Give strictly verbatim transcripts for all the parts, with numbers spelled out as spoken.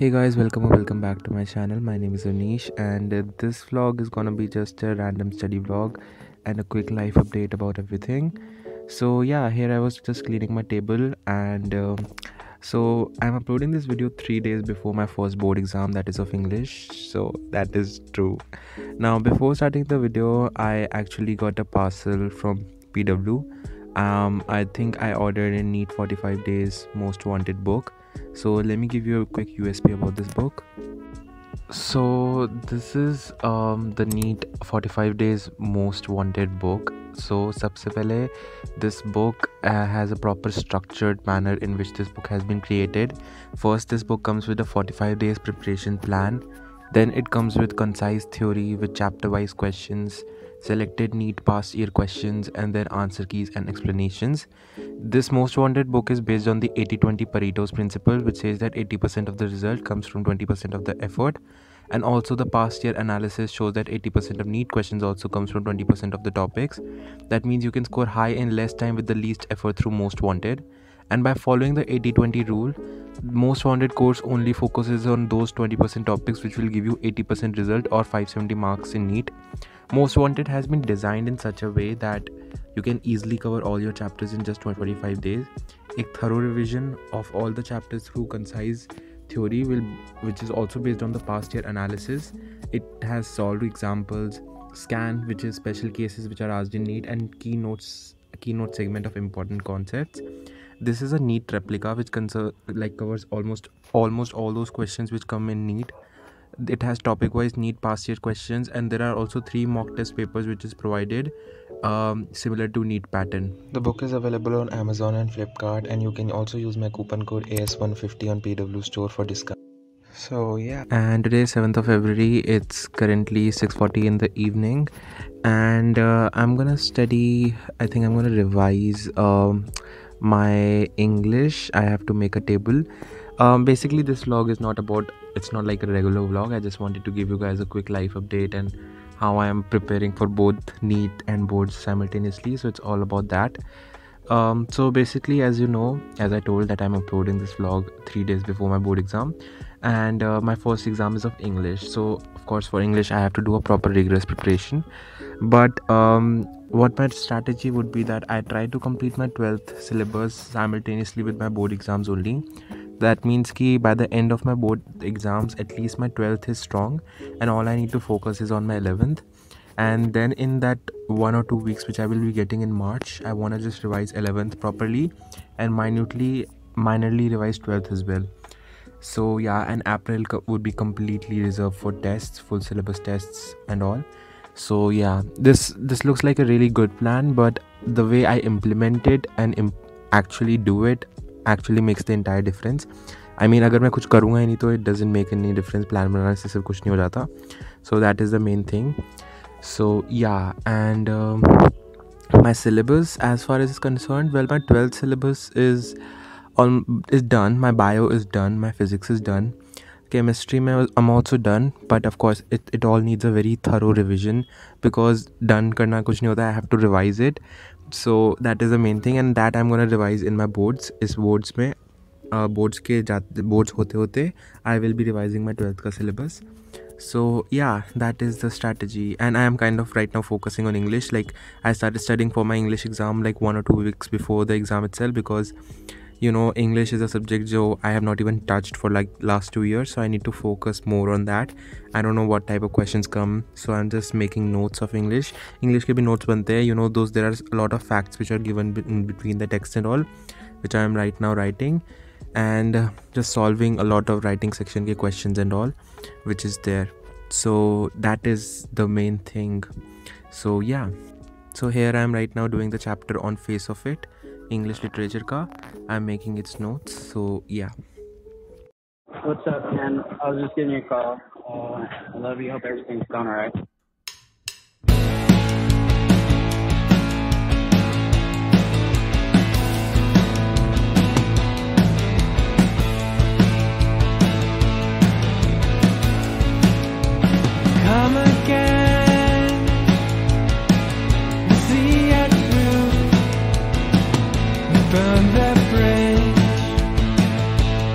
Hey guys, welcome or welcome back to my channel. My name is Anish, and uh, this vlog is gonna be just a random study vlog and a quick life update about everything. So yeah, here I was just cleaning my table, and uh, so I'm uploading this video three days before my first board exam, that is of English. So that is true. Now before starting the video, I actually got a parcel from P W. um I think I ordered a NEET forty-five days most wanted book, so let me give you a quick U S P about this book. So this is um the NEET forty-five days most wanted book. So सबसे पहले this book uh, has a proper structured manner in which this book has been created. First, this book comes with a forty-five days preparation plan. Then it comes with concise theory with chapter wise questions, selected NEET past year questions, and their answer keys and explanations. This most wanted book is based on the eighty twenty Pareto's principle, which says that eighty percent of the result comes from twenty percent of the effort. And also the past year analysis shows that eighty percent of NEET questions also comes from twenty percent of the topics. That means you can score high in less time with the least effort through most wanted. And by following the eighty twenty rule, most wanted course only focuses on those twenty percent topics which will give you eighty percent result or five seventy marks in NEET. Most wanted has been designed in such a way that you can easily cover all your chapters in just twenty-five days. A thorough revision of all the chapters through concise theory will, which is also based on the past year analysis. It has solved examples, scan, which is special cases which are asked in NEET, and keynotes, a keynote segment of important concepts. This is a NEET replica which concern, like covers almost almost all those questions which come in NEET. It has topic wise NEET past year questions, and there are also three mock test papers which is provided, um, similar to NEET pattern. The book is available on Amazon and Flipkart, and you can also use my coupon code A S one fifty on P W store for discount. So yeah, and today is seventh of February, it's currently six forty in the evening, and uh, I'm gonna study. I think I'm gonna revise um my English. I have to make a table. Um basically this vlog is not about, it's not like a regular vlog. I just wanted to give you guys a quick life update and how I am preparing for both NEET and boards simultaneously. So it's all about that. Um so basically, as you know, as I told, that I'm uploading this vlog three days before my board exam, and uh, my first exam is of English. So of course for English I have to do a proper rigorous preparation, but um what my strategy would be that I try to complete my twelfth syllabus simultaneously with my board exams only. That means ki by the end of my board exams, at least my twelfth is strong, and all I need to focus is on my eleventh. And then in that one or two weeks which I will be getting in March, I want to just revise eleventh properly and minutely, minorly revise twelfth as well. So yeah, and April would be completely reserved for tests, full syllabus tests and all. So yeah, this this looks like a really good plan, but the way I implement it and imp actually do it actually makes the entire difference. I mean, अगर मैं कुछ करूँगा ही नहीं तो it doesn't make any difference. Plan बनाने से सिर्फ कुछ नहीं हो जाता. So that is the main thing. So yeah, and um, my syllabus as far as is concerned, well, my twelfth syllabus is um, is done. My bio is done. My physics is done. Chemistry I'm also done, but of course it, it all needs a very thorough revision, because done karna kuch nahi hota, I have to revise it. So that is the main thing, and that I'm gonna revise in my boards. Is boards mein uh, boards ke jate, boards hote hote I will be revising my twelfth ka syllabus. So yeah, that is the strategy, and I am kind of right now focusing on English. Like I started studying for my English exam like one or two weeks before the exam itself, because you know, English is a subject jo I have not even touched for like last two years, so I need to focus more on that. I don't know what type of questions come, so I'm just making notes of English. English ke bhi notes bante hai, you know, those there are a lot of facts which are given in between the text and all, which I am right now writing, and just solving a lot of writing section ke questions and all, which is there. So that is the main thing. So yeah, so here I am right now doing the chapter on face of it, English literature ka. I'm making its notes. So yeah. What's up, man? I was just giving you a call. Uh, I love you. Hope everything's gone alright. Come again. From the bridge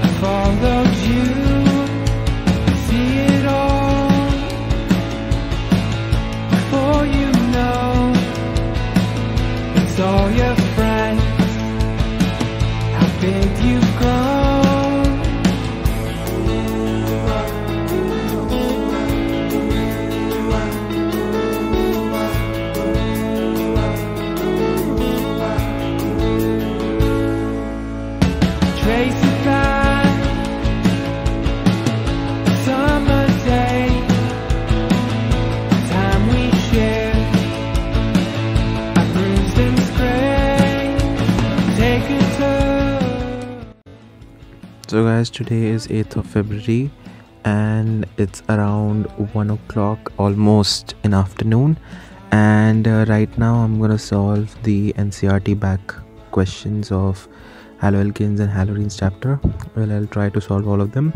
I followed you. So guys, today is eighth of February and it's around one o'clock almost in afternoon, and uh, right now I'm gonna solve the N C E R T back questions of haloalkanes and haloarenes chapter. Well, I'll try to solve all of them.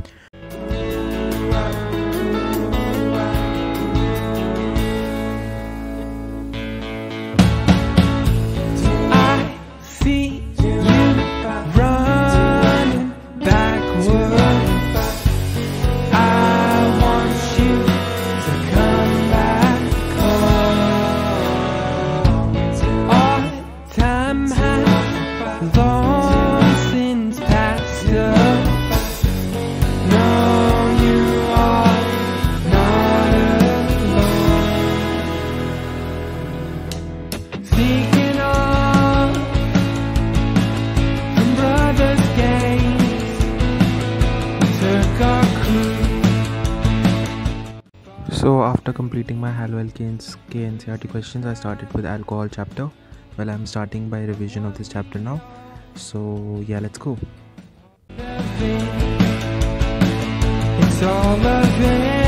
So after completing my haloalkanes K N C E R T questions, I started with alcohol chapter. Well, I'm starting by revision of this chapter now. So yeah, let's go. It's all of it.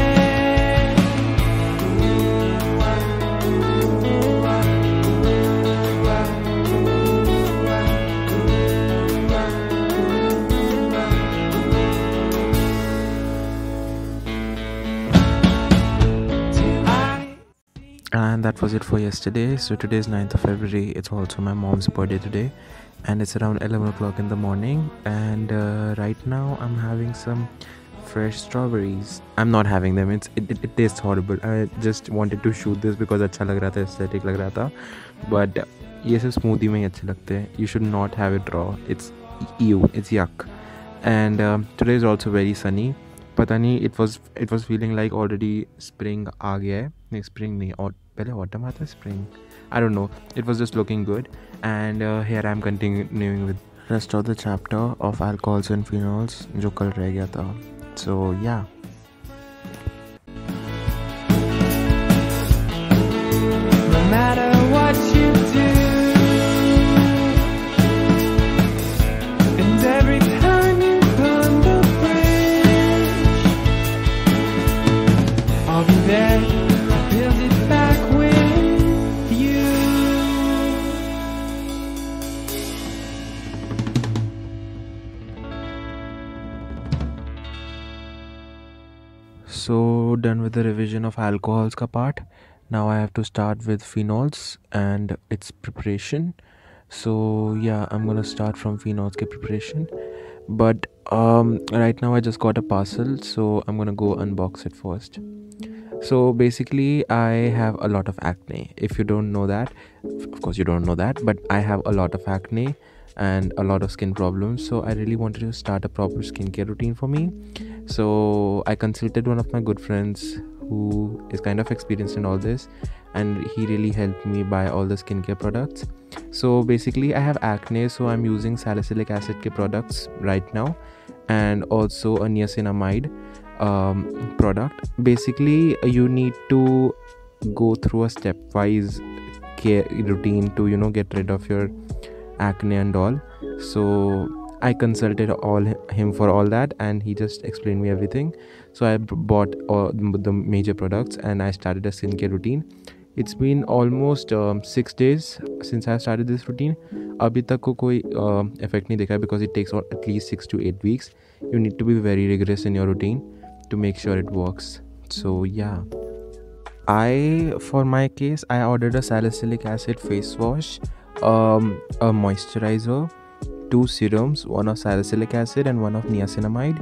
And that was it for yesterday. So today is ninth of February. It's also my mom's birthday today, and it's around eleven o'clock in the morning, and uh, right now I'm having some fresh strawberries. I'm not having them. It's it, it, it tastes horrible. I just wanted to shoot this because acha lag raha tha, aesthetic lag raha tha, but ye sab smoothie mein achhe lagte hain. You should not have it raw. It's ew, it's yuck. And uh, today is also very sunny. पता नहीं, it was it was feeling like already spring आ गया है. नहीं, spring नहीं, और पहले autumn आता है, spring. I don't know. It was just looking good, and uh, here I am continuing with rest of the chapter of alcohols and phenols जो कल रह गया था. So yeah. No matter what you do, and every time you burn the I'll be there, I'll build it back with you. So done with the revision of alcohols ka part. Now I have to start with phenols and its preparation. So yeah, I'm gonna start from phenols ke preparation. But um, right now I just got a parcel, so I'm gonna go unbox it first. So basically I have a lot of acne. If you don't know that, of course you don't know that, but I have a lot of acne and a lot of skin problems. So I really wanted to start a proper skincare routine for me. So I consulted one of my good friends who is kind of experienced in all this, and he really helped me buy all the skincare products. So basically I have acne, so I'm using salicylic acid ke products right now, and also a niacinamide Um, product. Basically you need to go through a stepwise care routine to, you know, get rid of your acne and all. So I consulted all him for all that, and he just explained me everything. So I bought all the major products and I started a skincare routine. It's been almost um, six days since I started this routine. Abhi tak ko koi uh, effect nahi dekha, because it takes at least six to eight weeks. You need to be very rigorous in your routine to make sure it works. So yeah, I for my case I ordered a salicylic acid face wash, um, a moisturizer, two serums, one of salicylic acid and one of niacinamide,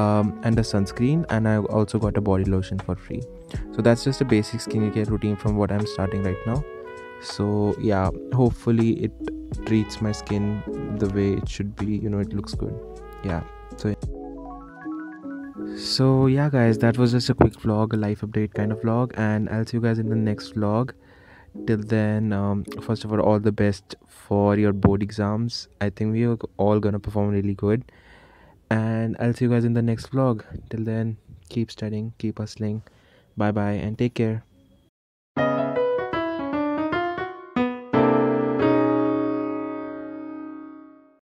um, and a sunscreen, and I also got a body lotion for free. So that's just a basic skincare routine from what I'm starting right now. So yeah, hopefully it treats my skin the way it should be, you know, it looks good. Yeah, so so yeah guys, that was just a quick vlog, a life update kind of vlog, and I'll see you guys in the next vlog. Till then, um, first of all, all the best for your board exams. I think we are all gonna perform really good, and I'll see you guys in the next vlog. Till then, keep studying, keep hustling, bye bye, and take care.